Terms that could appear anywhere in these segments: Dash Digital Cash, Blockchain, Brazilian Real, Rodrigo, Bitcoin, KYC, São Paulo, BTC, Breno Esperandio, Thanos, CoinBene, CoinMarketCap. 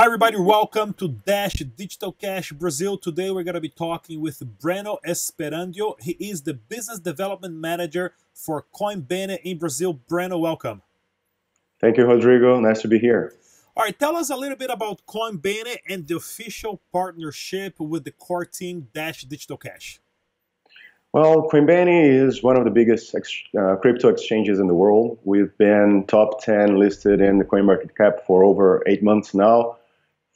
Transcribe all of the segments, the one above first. Hi everybody, welcome to Dash Digital Cash Brazil. Today we're going to be talking with Breno Esperandio. He is the Business Development Manager for CoinBene in Brazil. Breno, welcome. Thank you, Rodrigo. Nice to be here. All right, tell us a little bit about CoinBene and the official partnership with the core team Dash Digital Cash. Well, CoinBene is one of the biggest crypto exchanges in the world. We've been top 10 listed in the CoinMarketCap for over 8 months now,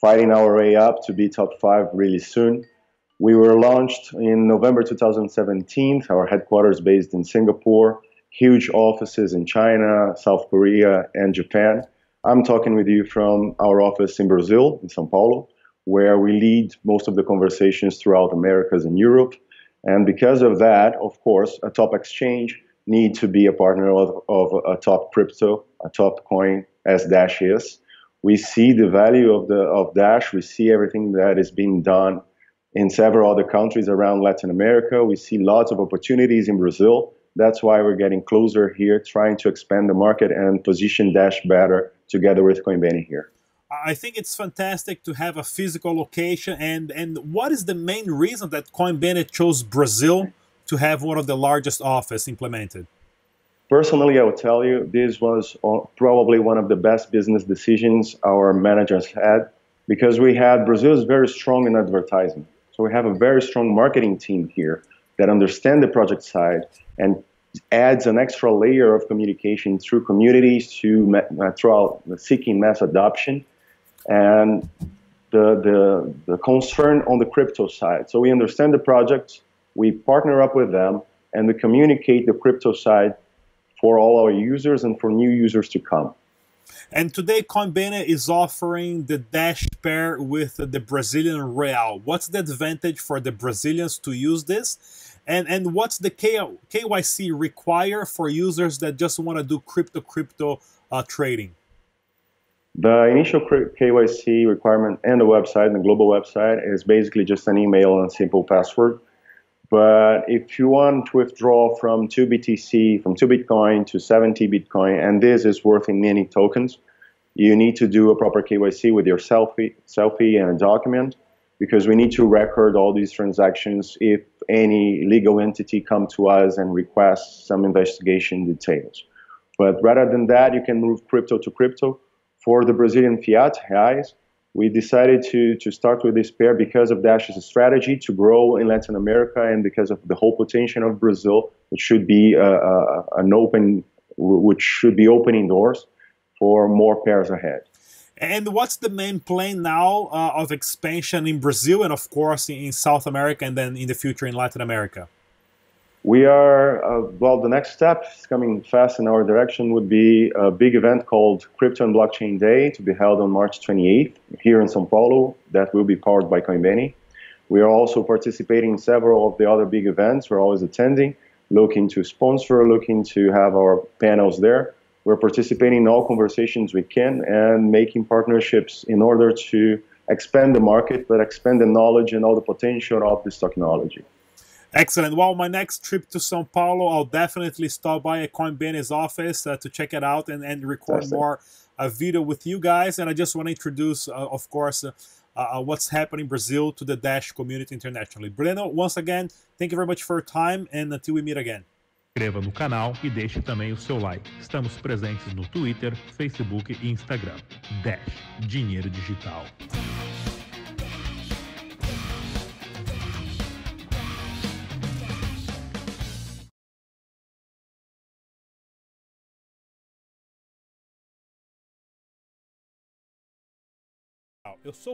fighting our way up to be top 5 really soon. We were launched in November 2017, our headquarters based in Singapore, huge offices in China, South Korea, and Japan. I'm talking with you from our office in Brazil, in São Paulo, where we lead most of the conversations throughout Americas and Europe. And because of that, of course, a top exchange needs to be a partner of a top crypto, a top coin, as Dash is. We see the value of Dash. We see everything that is being done in several other countries around Latin America. We see lots of opportunities in Brazil. That's why we're getting closer here, trying to expand the market and position Dash better together with CoinBene here. I think it's fantastic to have a physical location. And what is the main reason that CoinBene chose Brazil to have one of the largest offices implemented? Personally, I will tell you, this was probably one of the best business decisions our managers had, because we had, Brazil is very strong in advertising. So we have a very strong marketing team here that understand the project side and adds an extra layer of communication through communities to throughout seeking mass adoption. And the concern on the crypto side. So we understand the projects, we partner up with them, and we communicate the crypto side for all our users and for new users to come. And today CoinBene is offering the Dash pair with the Brazilian real. What's the advantage for the Brazilians to use this? And what's the KYC require for users that just want to do crypto trading? The initial KYC requirement and the website, the global website, is basically just an email and a simple password. But if you want to withdraw from 2BTC, from 2 Bitcoin to 70 Bitcoin, and this is worth in many tokens, you need to do a proper KYC with your selfie and a document, because we need to record all these transactions if any legal entity comes to us and requests some investigation details. But rather than that, you can move crypto to crypto. For the Brazilian fiat, reais, we decided to start with this pair because of Dash's strategy to grow in Latin America and because of the whole potential of Brazil, which should be opening doors for more pairs ahead. And what's the main plan now of expansion in Brazil and, of course, in South America and then in the future in Latin America? We are, well, the next step is coming fast in our direction would be a big event called Crypto and Blockchain Day to be held on March 28th here in São Paulo. That will be powered by CoinBene. We are also participating in several of the other big events we're always attending, looking to sponsor, looking to have our panels there. We're participating in all conversations we can and making partnerships in order to expand the market, but expand the knowledge and all the potential of this technology. Excellent. Well, my next trip to São Paulo, I'll definitely stop by at CoinBene's office to check it out and record more video with you guys. And I just want to introduce, of course, what's happening in Brazil to the Dash community internationally. Breno, once again, thank you very much for your time, and until we meet again. Inscreva no canal e deixe também o seu like. Estamos presentes no Twitter, Facebook e Instagram. Dash, dinheiro digital. Eu sou